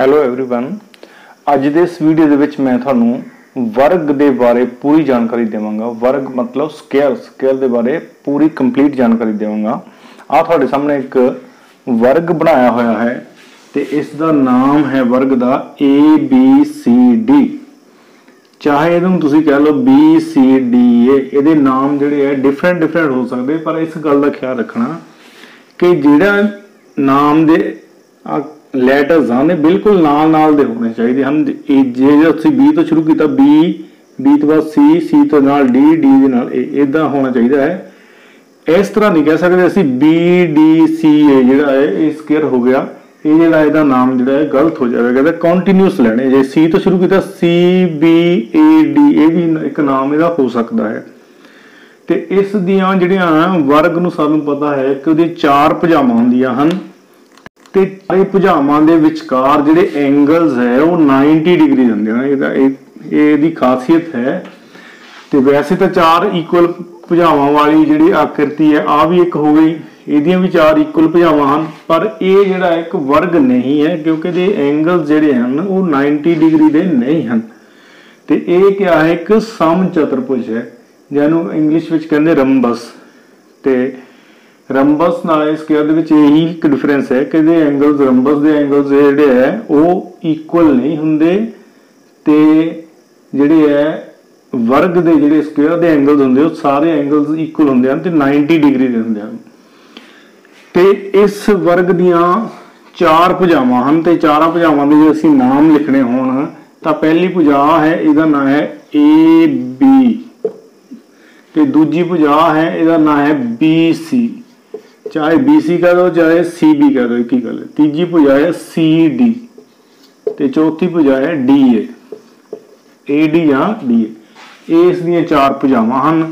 Hello everyone, आज दे इस video दे विच मैं तुहानूं वर्ग दे बारे पूरी जानकारी देवांगा। वर्ग मतलब स्केयर, स्केयर दे बारे पूरी कंप्लीट जानकारी देवांगा। आ तुहाडे सामने एक वर्ग बनाया होया है ते इस दा नाम है वर्ग दा ABCD। चाहे इहनूं तुसीं कह लो BCDA, इहदे नाम जिहड़े है डिफरेंट डिफरेंट हो सकदे, पर इस गल दा ख्याल रखना कि जिहड़ा नाम दे लेटर्स आने बिल्कुल नाल नाल दे होने चाहिए। हम जो बी तो शुरू किया, बी बी तो बाद सी तो नाल डी, डी दे नाल ए, इदा होना चाहिए है। इस तरह नहीं कह सकते असी BDCA जिहड़ा है स्केयर हो गया, ये जिहड़ा इहदा नाम जिहड़ा है गलत हो जाएगा। तो कंटीन्यूअस लेने जे सी तो शुरू किया CBAD, ये भी एक नाम इहदा हो सकता है। तो इस दियां जिहड़ियां वर्ग नूं सानूं पता है कि उहदे चार भुजावां हुंदियां हन। भुजावां दे विचकार जिहड़े एंगल्स है वो 90 डिग्री होंदे ने, खासियत है। तो वैसे तो चार इक्वल भुजावां वाली जिहड़ी आकृति है आ भी एक हो गई, इहदियां भी चार इक्वल भुजावां हन, पर यह जिहड़ा एक वर्ग नहीं है क्योंकि दे एंगल्स जिहड़े हन वो 90 डिग्री दे नहीं हन। तो यह क्या है, एक समचतुर्भुज है जिहनूं इंग्लिश विच कहंदे रंबस। तो रंबस नाल स्केयर दे विच यही एक डिफरेंस है कि एंगल्स, रंबस दे एंगल्स जिहड़े है वो इक्वल नहीं हुंदे, ते जिहड़े है वर्ग दे जिहड़े स्केयर दे एंगल्स हुंदे वो सारे एंगल्स इक्वल हुंदे हन ते 90 डिग्री दे हुंदे हन। ते इस वर्ग दियां चार भुजावां हन ते चारां भुजावां दे जे असीं नाम लिखणे होण तां पहली भुजा है, इहदा नाम है AB, ते दूजी भुजा है, इहदा नाम है BC। चाहे BC कह दो चाहे CB कह दो, एक ही गल है। तीजी भुजा है CD ते चौथी भुजा है DA, AD या DA। इस दियां चार भुजावां हन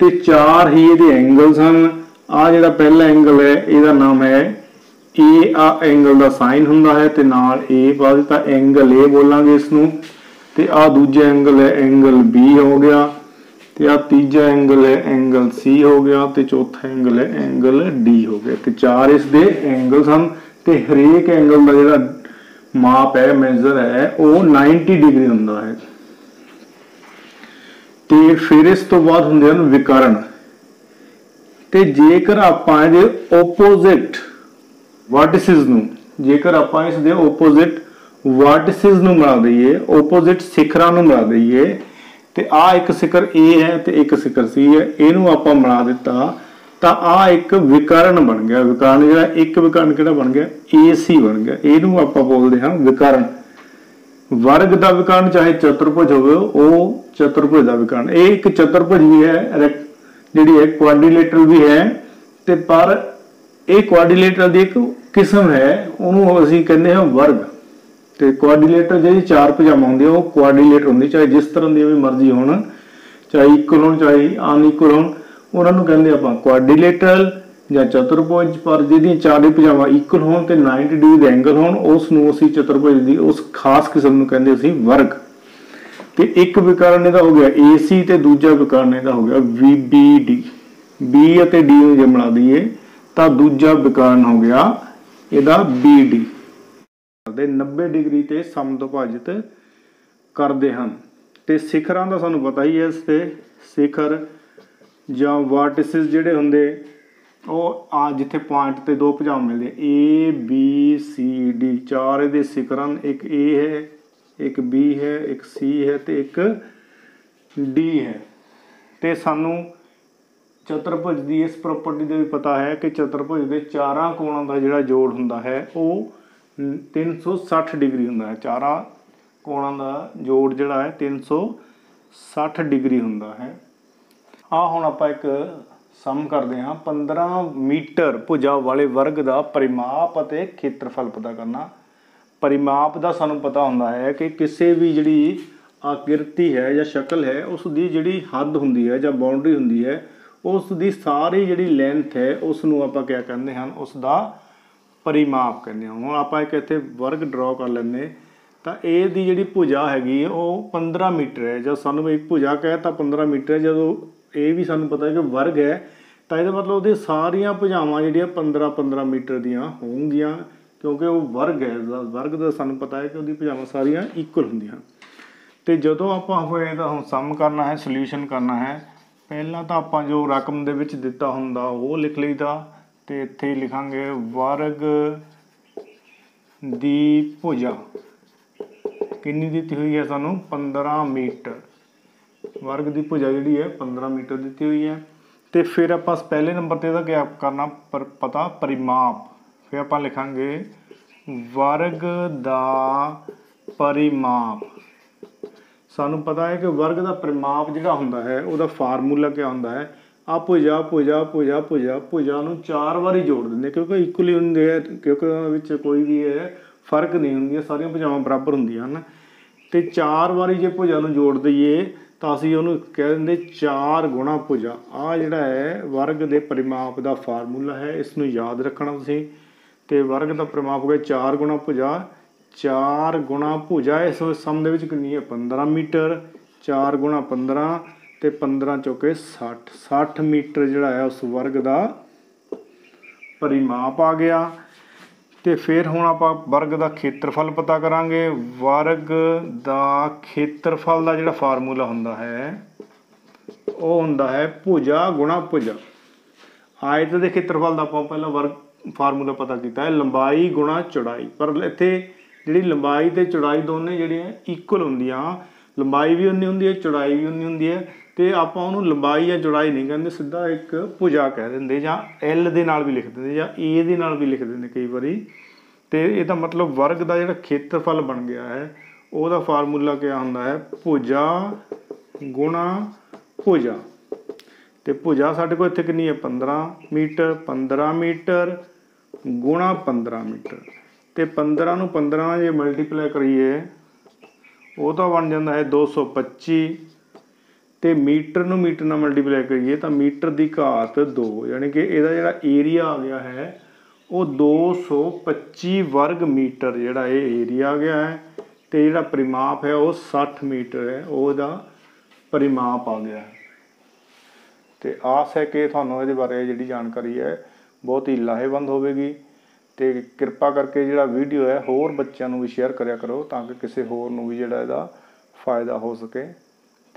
ते चार ही इहदे एंगल्स हन। आ जिहड़ा पहला एंगल है इहदा नाम है A, आ एंगल दा साइन हुंदा है ते नाल A पा दित्ता, एंगल A बोलांगे इस नूं। ते आ दूजा एंगल है, एंगल B हो गया, ते आ तीजा एंगल है, एंगल C हो गया, ते चौथा एंगल है, एंगल D हो गया। तो चार इस दे एंगल्स हन ते हरेक एंगल का जिहड़ा माप है, मेजर है, वो 90 डिग्री हुंदा है। ते फिर इस तो बाद हुंदे हन विकर्ण। ते जेकर आपां जे ओपोजिट वर्टिसेस नूं, जेकर आपां इस दे ओपोजिट वर्टिसेस नूं बना दईए, ओपोजिट शिखरां नूं बना दईए, ते आ एक शिखर A है ते एक शिखर C है, इहनूं आपां बना दित्ता तां आ एक विकर्ण बन गया। विकर्ण जिहड़ा, एक विकर्ण किहड़ा बन गया, AC बन गया। इहनूं आपां बोलदे हां विकर्ण। वर्ग दा विकर्ण चाहे चतुर्भुज होवे, ओ चतुर्भुज दा विकर्ण। इह एक चतुर्भुज ही है जिहड़ी है, क्वाड्रीलेटरल भी है, ते पर इह क्वाड्रीलेटरल दी एक किस्म है, उहनूं असीं कहंदे हां वर्ग। तो क्वाड्रीलेटर जी चार भुजावां होंदियां वो क्वाड्रीलेटर होंदी, चाहे जिस तरह की भी मर्जी हो, चाहे इक्वल हो चाहे अनइक्वल हो, उन्होंने कहते आपां क्वाड्रीलेटर या चतुर्भुज। पर जिहदी चारे भुजावां इक्वल होण ते 90 डिग्री दे एंगल होण, उस नूं असीं चतुर्भुज दी उस खास किस्म नूं कहंदे असीं वर्ग। तो एक विकर्ण इहदा हो गया AC ते दूजा विकर्ण इहदा हो गया VBD। B अते D नूं जे मिला दईए तां दूजा विकर्ण हो गया इहदा BD। 90 डिग्री ते समदुभाजित करते हैं। तो शिखर का सानूं पता ही है, इसते शिखर जां वर्टिसेस जिहड़े हुंदे ओह आ जिथे पॉइंट ते दो भुजावां मिलदे ABCD। चार इहदे शिखर हन, एक A है, एक B है, एक C है ते एक D है। तो सानूं चतुर्भुज दी इस प्रॉपर्टी का भी पता है कि चतुर्भुज के चारां कोणां दा जिहड़ा जोड़ हुंदा है वह 360 डिग्री हुंदा है। चारां कोणां दा जोड़ जिहड़ा है 360 डिग्री हुंदा है। आ हुण आपां एक सम करदे हां, 15 मीटर भुजा वाले वर्ग दा परिमाप अते खेत्रफल पता करना। परिमाप दा सानूं पता हुंदा है कि किसी भी जिहड़ी आकृति है या शकल है उस दी जिहड़ी हद हुंदी है या बाउंड्री हुंदी है, उस दी सारी जिहड़ी लेंथ है उस नूं आपां क्या कहंदे हन, उस दा परिमाप कहने। हम आप इतने वर्ग ड्रॉ कर लेंगे तो यदी जी भुजा हैगी 15 मीटर है। जब सू एक भुजा कहता 15 मीटर है, जो ये भी सूँ पता है कि वर्ग है, तो यह मतलब वो सारिया भुजावां 15-15 मीटर दीयां होंगियां। क्योंकि वो वर्ग है, वर्ग का सानू पता है कि उसकी भुजावां सारियां इक्वल होंदियां। तो जो आप सम करना है, सल्यूशन करना है, पहला तो आप जो रकम दे विच दिता हुंदा वो लिख लईदा। तो इत्थे लिखांगे वर्ग दी भुजा कितनी दी हुई है सानू 15 मीटर, वर्ग दी भुजा जिहड़ी है 15 मीटर दी हुई है। तो फिर आप पहले नंबर पर इसका क्या करना पता परिमाप, फिर आप लिखांगे वर्ग का परिमाप। सानू पता है कि वर्ग का परिमाप जिहड़ा हुंदा है उसका फार्मूला क्या हुंदा है, आप भुजा भुजा भुजा भुजा भुजा नूं 4 वारी जोड़ देंगे क्योंकि इक्वली हुंदे है, क्योंकि विच कोई भी है फर्क नहीं हुंदी, सारियां भुजावां बराबर हुंदियां हन। तो 4 वारी जो भुजा नूं जोड़ दईए तो असीं उहनूं कह दिंदे 4 गुणा भुजा। आ जिहड़ा है वर्ग के परिमाप का फार्मूला है, इसनूं याद रखना तुसीं। तो वर्ग का परिमाप हो गया 4 गुणा भुजा, 4 गुणा भुजा इस सम कितनी है 15 मीटर, 4 गुणा 15 तो 15 चौके 60, 60 मीटर जोड़ा है उस वर्ग का परिमाप आ गया। तो फिर हुण आप वर्ग का खेत्रफल पता करांगे। वर्ग का खेत्रफल का जोड़ा फार्मूला हुंदा है वो हुंदा है भुजा गुणा भुजा। आयत के खेत्रफल का आप पहला वर्ग फार्मूला पता किया है लंबाई गुणा चौड़ाई, पर इत्थे जी लंबाई तो चौड़ाई दोनों जी इक्वल होंदियां, लंबाई भी उन्नी होंदी है चौड़ाई भी उन्नी होंदी है। तो आप लंबाई या चौड़ाई नहीं कहते, सीधा एक भुजा कह देंगे जां एल दे नाल भी लिख देंगे जां ए दे नाल भी लिख देंगे कई बारी। तो यह मतलब वर्ग का जो खेत्रफल बन गया है वह फार्मूला क्या हुंदा है भुजा गुणा भुजा। तो भुजा साढ़े को इत्थे कितनी है 15 मीटर, 15 मीटर गुणा 15 मीटर। तो 15 नूं 15 जो मल्टीप्लाई करिए वो तो बन जाता है 225। तो मीटर नूं मीटर नाल मल्टीप्लाई करिए तो मीटर की घात 2, यानी कि इसका जो एरिया आ गया है वो 225 वर्ग मीटर जोड़ा ये एरिया आ गया है। तो जोड़ा परिमाप है वो 60 मीटर है, वह परिमाप आ गया है। तो आस है कि तुहानूं इहदे बारे जिहड़ी जानकारी है बहुत ही लाहेवंद होगी। तो कृपा करके जिहड़ा वीडियो है होर बच्चों नूं भी शेयर करिया करो ताकि किसी होर नूं भी जिहड़ा इहदा फायदा हो सके।